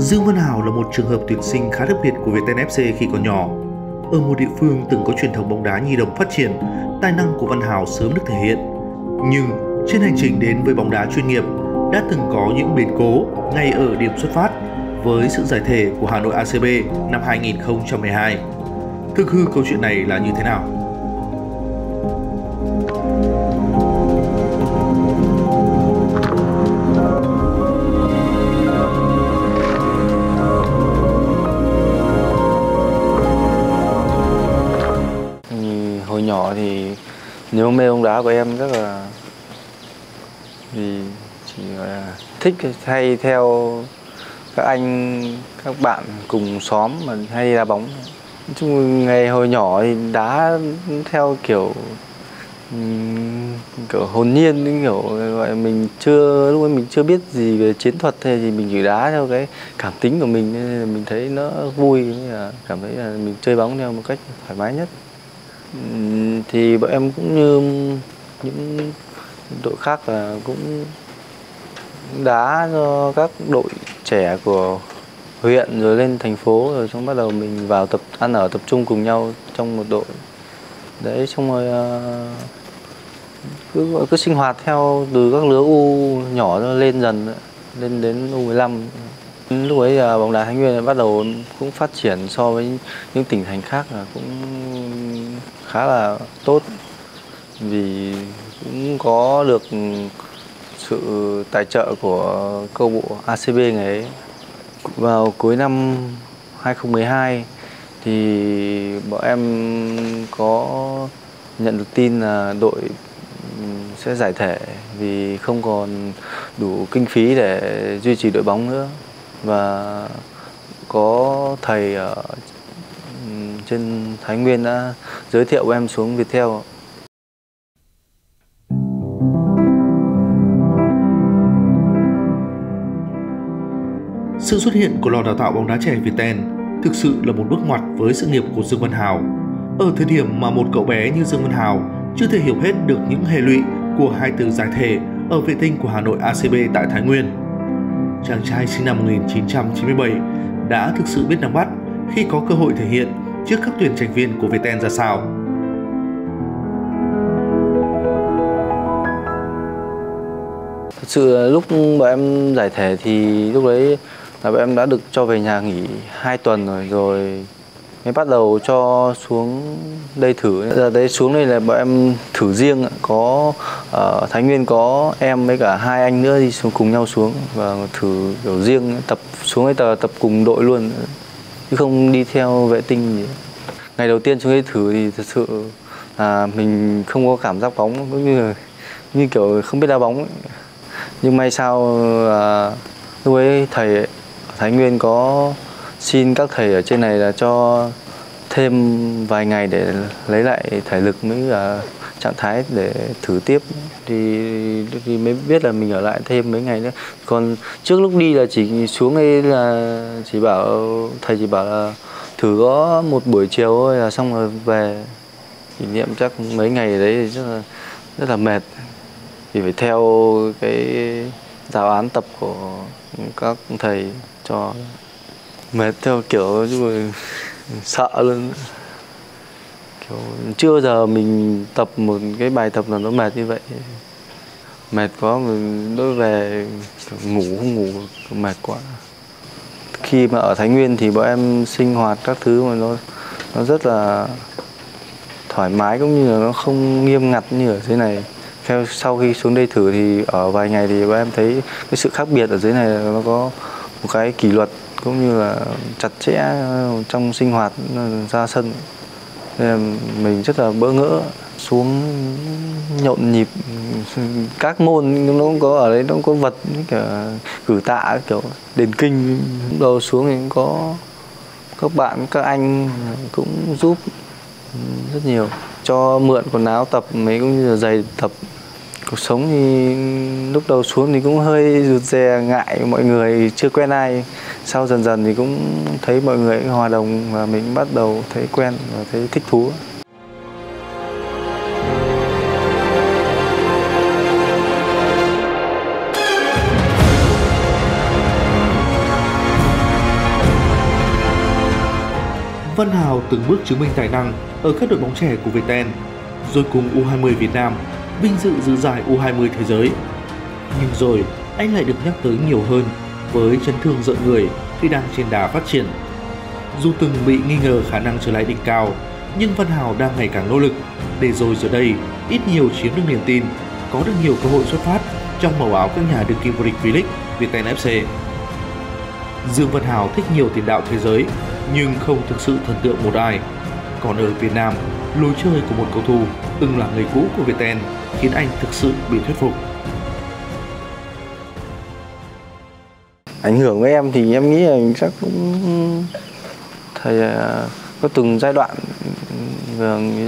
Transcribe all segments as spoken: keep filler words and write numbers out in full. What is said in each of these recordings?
Dương Văn Hào là một trường hợp tuyển sinh khá đặc biệt của Viettel ép xê khi còn nhỏ. Ở một địa phương từng có truyền thống bóng đá nhi đồng phát triển, tài năng của Văn Hào sớm được thể hiện. Nhưng trên hành trình đến với bóng đá chuyên nghiệp, đã từng có những biến cố ngay ở điểm xuất phát với sự giải thể của Hà Nội a xê bê năm hai nghìn không trăm mười hai. Thực hư câu chuyện này là như thế nào? Hồi nhỏ thì nếu mê bóng đá của em rất là vì chỉ gọi là thích hay theo các anh các bạn cùng xóm mà hay đá bóng. Nói chung ngày hồi nhỏ thì đá theo kiểu kiểu hồn nhiên, kiểu gọi mình chưa lúc ấy mình chưa biết gì về chiến thuật hay gì, mình chỉ đá theo cái cảm tính của mình nên là mình thấy nó vui, là cảm thấy là mình chơi bóng theo một cách thoải mái nhất. Thì bọn em cũng như những đội khác là cũng đá cho các đội trẻ của huyện rồi lên thành phố, rồi xong bắt đầu mình vào tập ăn ở tập trung cùng nhau trong một đội đấy, xong rồi cứ cứ sinh hoạt theo từ các lứa u nhỏ lên dần lên đến u mười lăm. Lúc ấy là bóng đá Thái Nguyên bắt đầu cũng phát triển so với những tỉnh thành khác là cũng khá là tốt, vì cũng có được sự tài trợ của câu bộ a xê bê ngày ấy. Vào cuối năm hai nghìn không trăm mười hai thì bọn em có nhận được tin là đội sẽ giải thể vì không còn đủ kinh phí để duy trì đội bóng nữa. Và có thầy ở trên Thái Nguyên đã giới thiệu em xuống Viettel. Sự xuất hiện của lò đào tạo bóng đá trẻ Viettel thực sự là một bước ngoặt với sự nghiệp của Dương Văn Hào. Ở thời điểm mà một cậu bé như Dương Văn Hào chưa thể hiểu hết được những hệ lụy của hai từ giải thể ở vệ tinh của Hà Nội a xê bê tại Thái Nguyên, chàng trai sinh năm một nghìn chín trăm chín mươi bảy đã thực sự biết nắm bắt khi có cơ hội thể hiện trước các tuyển trạch viên của Viettel ra sao. Thật sự lúc bọn em giải thể thì lúc đấy là bọn em đã được cho về nhà nghỉ hai tuần rồi, rồi mới bắt đầu cho xuống đây thử. Giờ đấy xuống đây là bọn em thử riêng, có ở Thái Nguyên có em với cả hai anh nữa đi xuống cùng nhau xuống và thử kiểu riêng, tập xuống đây tập, tập cùng đội luôn chứ không đi theo vệ tinh gì. Ngày đầu tiên xuống đây thử thì thật sự là mình không có cảm giác bóng, cũng như là, như kiểu không biết đá bóng ấy. Nhưng may sao là lúc ấy thầy ở Thái Nguyên có xin các thầy ở trên này là cho thêm vài ngày để lấy lại thể lực mới là trạng thái để thử tiếp, thì, thì mới biết là mình ở lại thêm mấy ngày nữa. Còn trước lúc đi là chỉ xuống đây là chỉ bảo thầy chỉ bảo là thử có một buổi chiều thôi là xong rồi về. Kỷ niệm chắc mấy ngày đấy thì rất là rất là mệt, vì phải theo cái giáo án tập của các thầy cho. Mệt theo kiểu sợ luôn, kiểu chưa bao giờ mình tập một cái bài tập nào nó mệt như vậy. Mệt quá mình đối về ngủ không ngủ, mệt quá. Khi mà ở Thái Nguyên thì bọn em sinh hoạt các thứ mà nó nó rất là thoải mái, cũng như là nó không nghiêm ngặt như ở dưới này. Theo sau khi xuống đây thử thì ở vài ngày thì bọn em thấy cái sự khác biệt ở dưới này là nó có một cái kỷ luật cũng như là chặt chẽ trong sinh hoạt ra sân. Nên mình rất là bỡ ngỡ, xuống nhộn nhịp các môn, nó cũng có ở đấy, nó cũng có vật cả cử tạ kiểu đền kinh. Đầu xuống thì cũng có các bạn các anh cũng giúp rất nhiều, cho mượn quần áo tập mấy cũng như là giày tập. Cuộc sống thì lúc đầu xuống thì cũng hơi rụt rè, ngại mọi người, chưa quen ai. Sau dần dần thì cũng thấy mọi người hòa đồng và mình bắt đầu thấy quen và thấy thích thú. Văn Hào từng bước chứng minh tài năng ở các đội bóng trẻ của Viettel, rồi cùng u hai mươi Việt Nam vinh dự giữ giải u hai mươi thế giới. Nhưng rồi anh lại được nhắc tới nhiều hơn với chấn thương rợn người khi đang trên đà phát triển. Dù từng bị nghi ngờ khả năng trở lại đỉnh cao, nhưng Văn Hào đang ngày càng nỗ lực để rồi giờ đây ít nhiều chiếm được niềm tin, có được nhiều cơ hội xuất phát trong màu áo các nhà đương kim vô địch V-League Viettel ép xê. Dương Văn Hào thích nhiều tiền đạo thế giới nhưng không thực sự thần tượng một ai. Còn ở Việt Nam, lối chơi của một cầu thủ từng là người cũ của Viettel khiến anh thực sự bị thuyết phục. Ảnh hưởng của em thì em nghĩ là chắc cũng thầy có từng giai đoạn,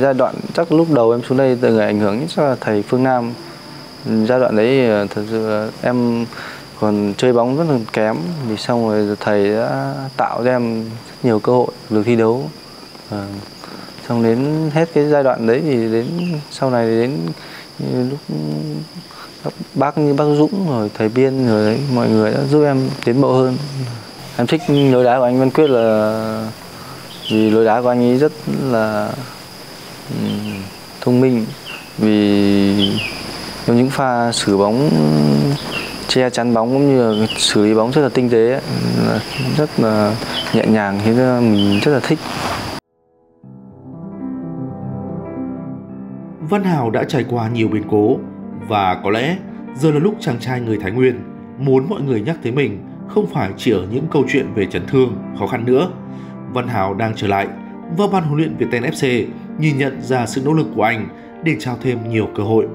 giai đoạn chắc lúc đầu em xuống đây từ người ảnh hưởng chắc là thầy Phương Nam. Giai đoạn đấy thật sự em còn chơi bóng rất là kém, vì xong rồi thầy đã tạo cho em rất nhiều cơ hội được thi đấu. À, xong đến hết cái giai đoạn đấy thì đến sau này đến lúc bác như bác Dũng rồi thầy Biên rồi đấy, mọi người đã giúp em tiến bộ hơn. Em thích lối đá của anh Văn Quyết là vì lối đá của anh ấy rất là thông minh, vì trong những pha xử bóng, che chắn bóng cũng như là xử lý bóng rất là tinh tế, rất là nhẹ nhàng, khiến mình rất là thích. Văn Hào đã trải qua nhiều biến cố và có lẽ giờ là lúc chàng trai người Thái Nguyên muốn mọi người nhắc tới mình không phải chỉ ở những câu chuyện về chấn thương, khó khăn nữa. Văn Hào đang trở lại và ban huấn luyện Viettel ép xê nhìn nhận ra sự nỗ lực của anh để trao thêm nhiều cơ hội.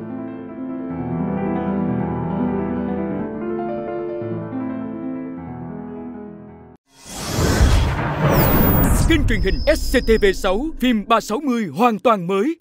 Kênh truyền hình ét xê tê vê sáu phim ba sáu mươi hoàn toàn mới.